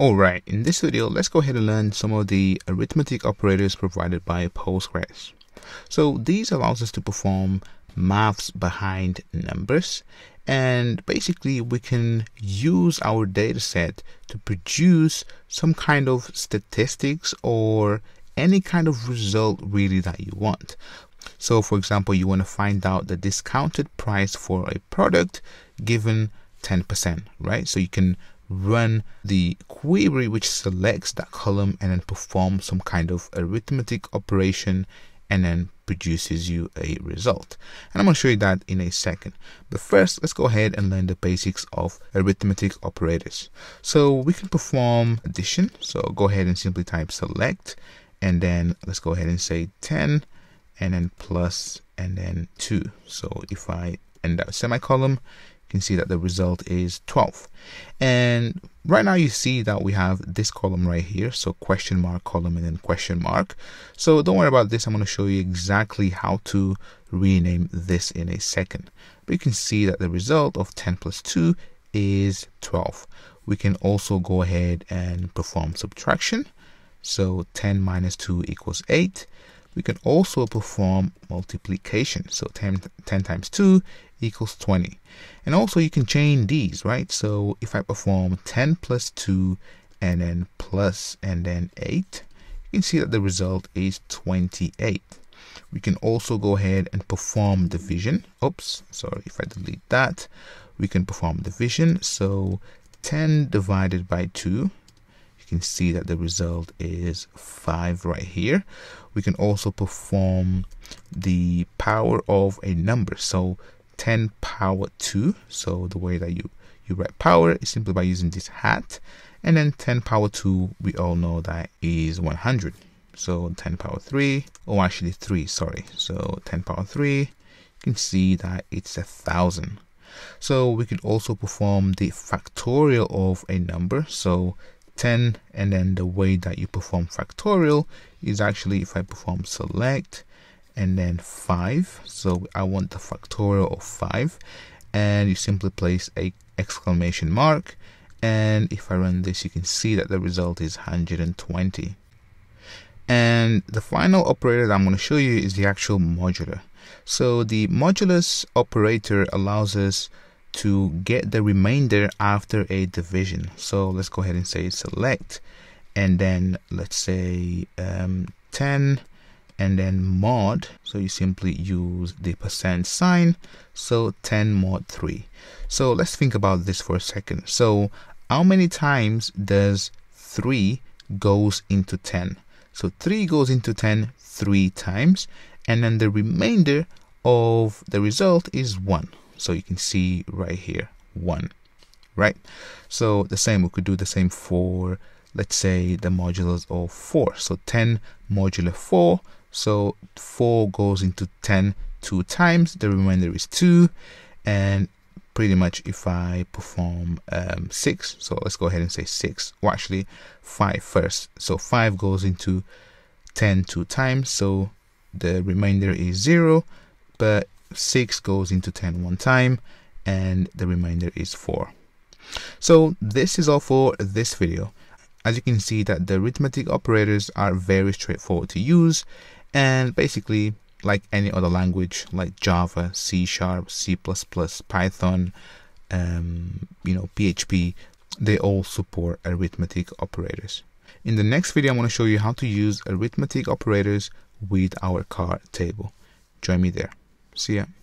Alright, in this video, let's go ahead and learn some of the arithmetic operators provided by Postgres. So these allows us to perform maths behind numbers, and basically we can use our data set to produce some kind of statistics or any kind of result really that you want. So for example, you want to find out the discounted price for a product given 10%, right? So you can run the query which selects that column and then perform some kind of arithmetic operation and then produces you a result. And I'm going to show you that in a second. But first, let's go ahead and learn the basics of arithmetic operators. So we can perform addition. So go ahead and simply type select, and then let's go ahead and say 10 and then plus and then 2. So if I end up semicolon, you can see that the result is 12. And right now you see that we have this column right here, so question mark column and then question mark. So don't worry about this, I'm going to show you exactly how to rename this in a second. But you can see that the result of 10 plus 2 is 12. We can also go ahead and perform subtraction. So 10 minus 2 equals 8. We can also perform multiplication. So 10 times 2 equals 20. And also you can chain these, right? So if I perform 10 plus 2 and then plus and then 8, you can see that the result is 28. We can also go ahead and perform division. Oops, sorry, if I delete that, we can perform division. So 10 divided by 2. You can see that the result is 5 right here. We can also perform the power of a number, so 10 power 2. So the way that you write power is simply by using this hat, and then 10 power 2, we all know that is 100. So 10 power 3, oh actually 3, sorry. So 10 power 3, you can see that it's 1,000. So we could also perform the factorial of a number, so 10, and then the way that you perform factorial is actually if I perform select and then 5. So I want the factorial of 5, and you simply place a exclamation mark, and if I run this, you can see that the result is 120. And the final operator that I'm going to show you is the actual modular. So the modulus operator allows us to get the remainder after a division. So let's go ahead and say select, and then let's say 10 and then mod. So you simply use the percent sign. So 10 mod 3. So let's think about this for a second. So how many times does 3 goes into 10? So 3 goes into 10 3 times, and then the remainder of the result is 1. So you can see right here, 1, right? So the same, we could do the same for, let's say, the modulus of 4. So 10 modular 4. So 4 goes into 10 2 times. The remainder is 2. And pretty much if I perform 6, so let's go ahead and say 6. Well, actually, 5 first. So 5 goes into 10 2 times. So the remainder is 0. But 6 goes into 10 1 time, and the remainder is 4. So this is all for this video. As you can see that the arithmetic operators are very straightforward to use, and basically like any other language like Java, C#, C++, Python, PHP, they all support arithmetic operators. In the next video, I'm going to show you how to use arithmetic operators with our card table. Join me there. See ya.